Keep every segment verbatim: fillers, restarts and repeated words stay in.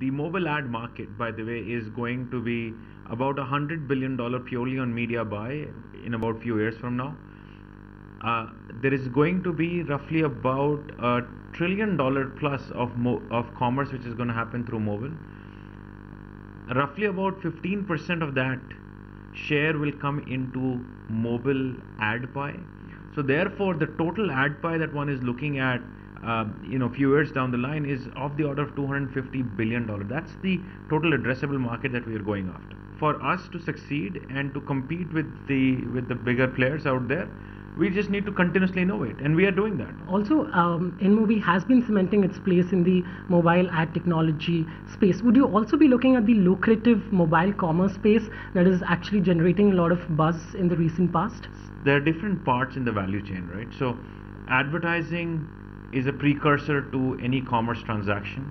The mobile ad market, by the way, is going to be about a hundred billion dollar purely on media buy in about few years from now. Uh, there is going to be roughly about a trillion dollar plus of mo of commerce which is going to happen through mobile. Roughly about fifteen percent of that share will come into mobile ad pie. So therefore, the total ad pie that one is looking at, uh, you know, few years down the line is of the order of two hundred fifty billion dollars. That's the total addressable market that we are going after. For us to succeed and to compete with the with the bigger players out there, we just need to continuously innovate, and we are doing that. Also, um, InMobi has been cementing its place in the mobile ad technology space. Would you also be looking at the lucrative mobile commerce space that is actually generating a lot of buzz in the recent past? There are different parts in the value chain, right? So advertising is a precursor to any commerce transaction,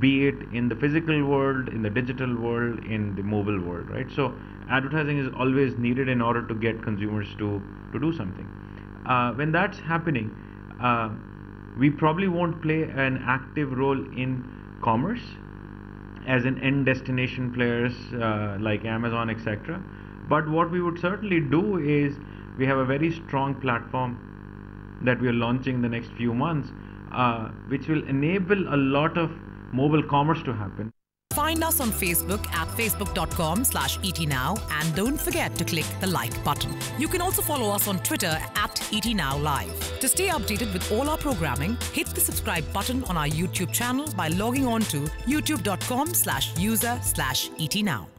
be it in the physical world, in the digital world, in the mobile world, right? So advertising is always needed in order to get consumers to, to do something. Uh, when that's happening, uh, we probably won't play an active role in commerce as an end destination players uh, like Amazon, et cetera. But what we would certainly do is we have a very strong platform that we are launching the next few months, uh, which will enable a lot of mobile commerce to happen. Find us on Facebook at facebook dot com slash E T now, and don't forget to click the like button. You can also follow us on Twitter at E T now live. To stay updated with all our programming, hit the subscribe button on our YouTube channel by logging on to youtube dot com slash user slash E T now.